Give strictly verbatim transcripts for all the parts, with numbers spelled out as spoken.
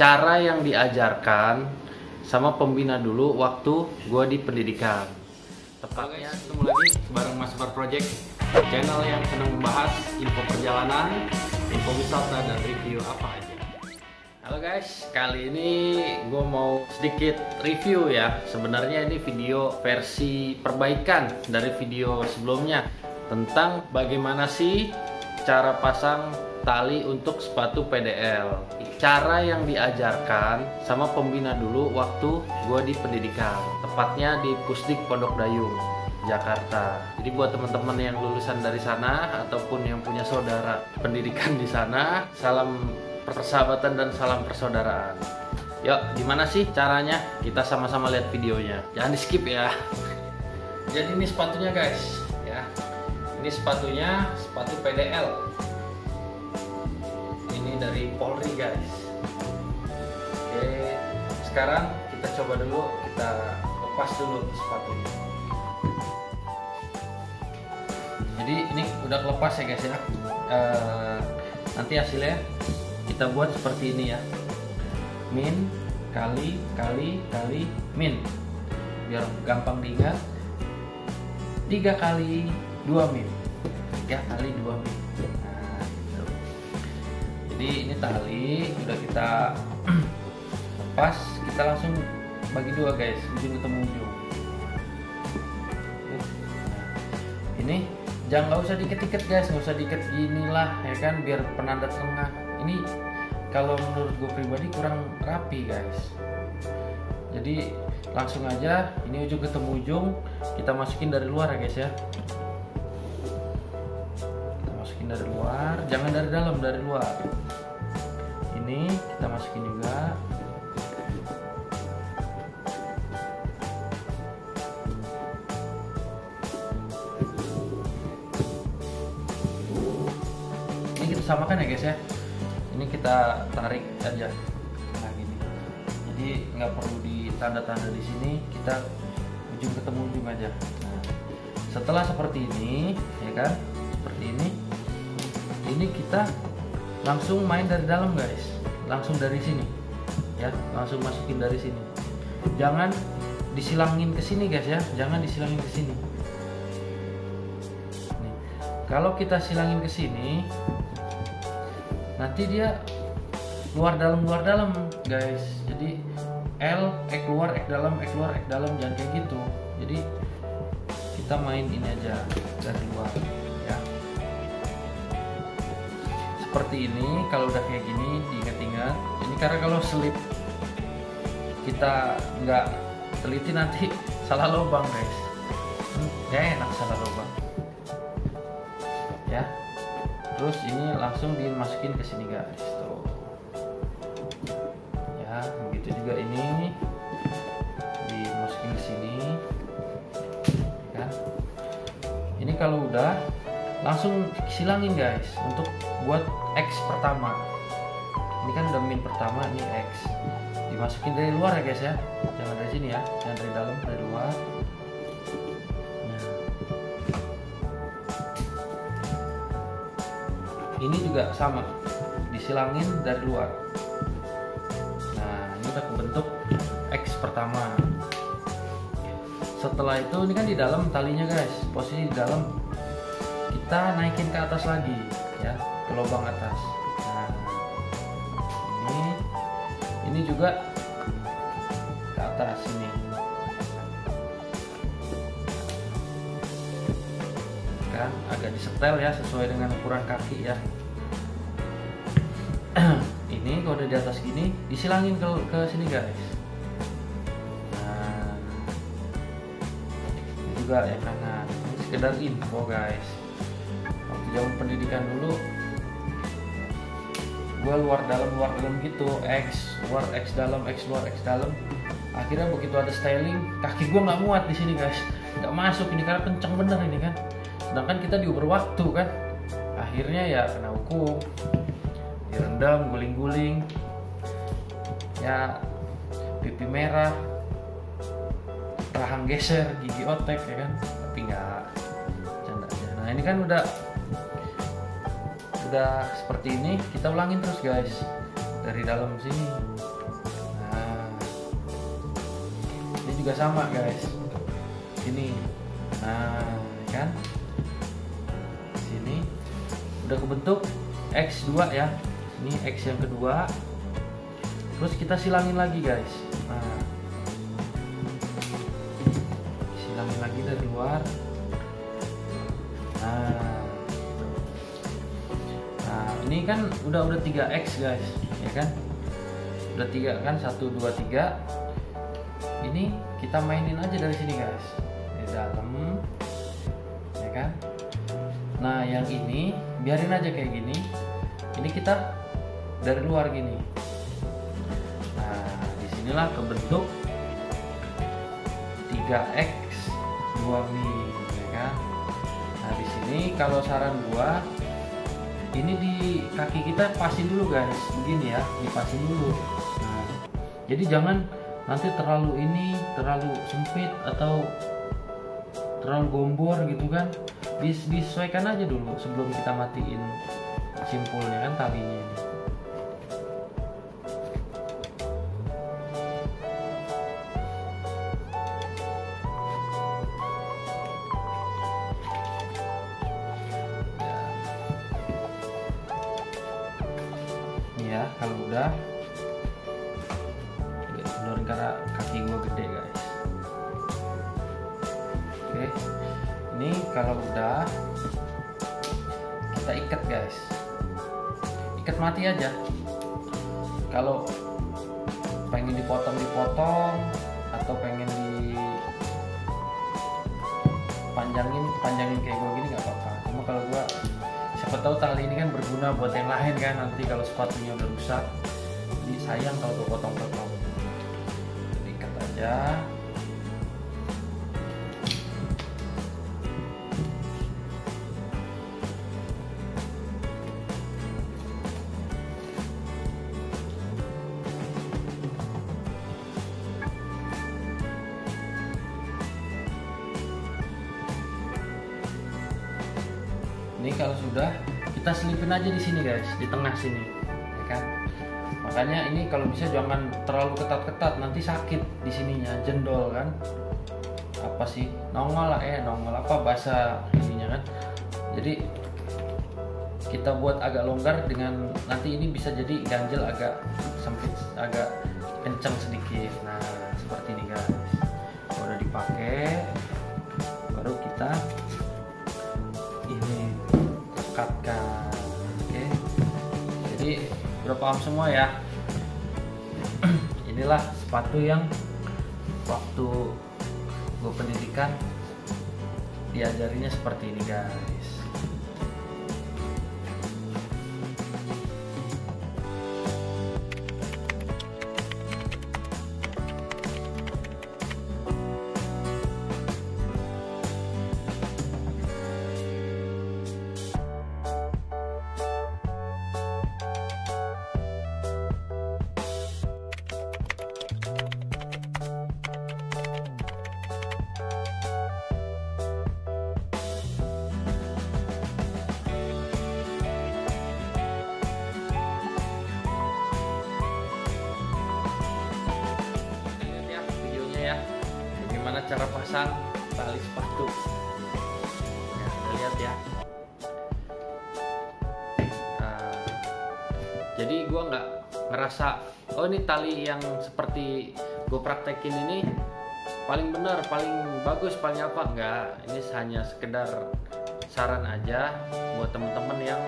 cara yang diajarkan sama pembina dulu waktu gua di pendidikan. Tepatnya ketemu lagi bareng Mas Soepar Project, channel yang senang membahas info perjalanan, info wisata, dan review apa aja. Halo guys, kali ini gue mau sedikit review ya. Sebenarnya ini video versi perbaikan dari video sebelumnya tentang bagaimana sih cara pasang tali untuk sepatu P D L. Cara yang diajarkan sama pembina dulu waktu gue di pendidikan, tepatnya di Pusdik Pondok Dayung, Jakarta. Jadi buat teman-teman yang lulusan dari sana ataupun yang punya saudara pendidikan di sana, salam persahabatan dan salam persaudaraan. Yuk, gimana sih caranya? Kita sama-sama lihat videonya. Jangan di skip ya. Jadi ini sepatunya guys, ya. Ini sepatunya sepatu P D L. Ini dari Polri guys. Oke, sekarang kita coba dulu, kita lepas dulu sepatunya. Jadi ini udah kelepas ya guys ya. E, nanti hasilnya kita buat seperti ini ya, min kali kali kali min, biar gampang diingat. Tiga kali dua min, tiga kali dua min. Nah, gitu. Jadi ini tali udah kita lepas, kita langsung bagi dua guys, ujung ketemu ujung. Ini jangan, nggak usah diikat-ikat guys, nggak usah diikat ginilah ya kan, biar penanda tengah. Ini kalau menurut gue pribadi kurang rapi guys. Jadi langsung aja, ini ujung ketemu ujung, kita masukin dari luar ya guys ya. Kita masukin dari luar, jangan dari dalam, dari luar. Ini kita masukin juga. Ini kita samakan ya guys ya. Ini kita tarik aja, nah gini. Jadi nggak perlu ditanda-tanda di sini, kita ujung ketemu ujung aja. Nah, setelah seperti ini, ya kan, seperti ini, ini kita langsung main dari dalam guys, langsung dari sini, ya, langsung masukin dari sini. Jangan disilangin ke sini guys ya, jangan disilangin ke sini. Nih, kalau kita silangin ke sini, nanti dia luar dalam luar dalam guys. Jadi L E keluar E dalam E keluar E dalam, jangan kayak gitu. Jadi kita main ini aja dari luar ya, seperti ini. Kalau udah kayak gini diingat-ingat ini, karena kalau slip kita nggak teliti nanti salah lubang guys. Ya enak salah lubang ya. Terus ini langsung dimasukin ke sini guys, tuh. Ya, begitu juga ini dimasukin ke sini. Ya. Ini kalau udah langsung silangin guys untuk buat X pertama. Ini kan udah min pertama, ini X. Dimasukin dari luar ya guys ya. Jangan dari sini ya, jangan dari dalam, dari luar. Ini juga sama, disilangin dari luar. Nah, ini udah kebentuk X pertama. Setelah itu, ini kan di dalam talinya guys, posisi di dalam. Kita naikin ke atas lagi, ya, ke lubang atas. Nah, ini, ini juga ke atas ini. Agak disetel ya, sesuai dengan ukuran kaki ya. Ini kalau udah di atas gini disilangin ke, ke sini guys. Nah, ini juga ya kanan. Ini sekedar info guys, waktu zaman pendidikan dulu gue luar dalam luar dalam gitu, X luar X dalam X luar X dalam. Akhirnya begitu ada styling, kaki gue nggak muat di sini guys, nggak masuk ini karena kenceng bener ini kan. Sedangkan kita diuber waktu kan, akhirnya ya kena hukum, direndam, guling-guling, ya pipi merah, rahang geser, gigi otek ya kan, tapi nggak canda aja. Nah ini kan udah udah seperti ini, kita ulangin terus guys, dari dalam sini. Nah, ini juga sama guys, sini. Nah, kan sini udah kebentuk X dua ya, ini X yang kedua. Terus kita silangin lagi guys. Nah, silangin lagi dari luar. Nah, nah ini kan udah udah tiga X guys, ya kan? Udah tiga kan, satu dua tiga. Ini kita mainin aja dari sini guys. Di dalam. Ya kan? Nah, yang ini biarin aja kayak gini. Ini kita dari luar gini. Nah, disinilah kebentuk tiga X dua nih, ya kan? Nah, di sini kalau saran gua ini di kaki kita pasin dulu guys, begini ya, dipasin dulu. Nah, jadi jangan nanti terlalu ini terlalu sempit atau terlalu gombor gitu kan, disesuaikan aja dulu sebelum kita matiin simpulnya kan, talinya ini. Ya, kalau udah doang karena kaki gua gede guys. Oke, ini kalau udah kita ikat guys, ikat mati aja. Kalau pengen dipotong dipotong atau pengen dipanjangin panjangin kayak gua gini nggak apa-apa. Cuma kalau gua siapa tahu tali ini kan berguna buat yang lain kan, nanti kalau sepatunya udah rusak jadi sayang kalau dipotong-potong. Ikat aja. Ini kalau sudah kita selipin aja di sini guys, di tengah sini, ya kan? Makanya ini kalau bisa jangan terlalu ketat-ketat, nanti sakit di sininya, jendol kan? Apa sih? Nongol lah eh, nongol apa bahasa ininya kan? Jadi kita buat agak longgar dengan nanti ini bisa jadi ganjel agak sempit, agak kencang sedikit. Nah, seperti ini guys. Udah dipakai, baru kita ini lekatkan. Oke, jadi udah paham semua ya. Inilah sepatu yang waktu gue pendidikan diajarinya seperti ini guys. Cara pasang tali sepatu ya, kita lihat ya. Nah, jadi gua nggak ngerasa oh ini tali yang seperti gue praktekin ini paling benar, paling bagus, paling apa, enggak. Ini hanya sekedar saran aja buat temen-temen yang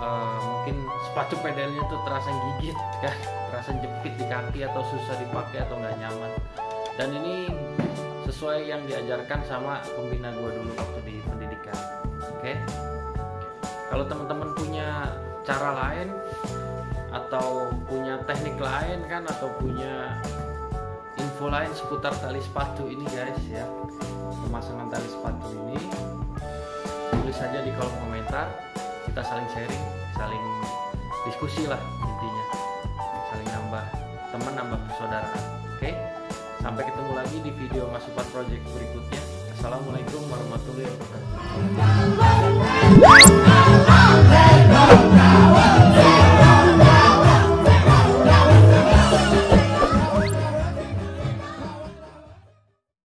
uh, mungkin sepatu pedalnya tuh terasa gigit kan, terasa jepit di kaki atau susah dipakai atau nggak nyaman. Dan ini sesuai yang diajarkan sama pembina gue dulu waktu di pendidikan. Oke, kalau teman-teman punya cara lain atau punya teknik lain kan, atau punya info lain seputar tali sepatu ini guys ya, pemasangan tali sepatu ini, tulis saja di kolom komentar. Kita saling sharing, saling diskusi lah intinya, saling nambah teman, nambah persaudaraan. Oke. Sampai ketemu lagi di video Mas Soepar Project berikutnya. Assalamualaikum warahmatullahi wabarakatuh.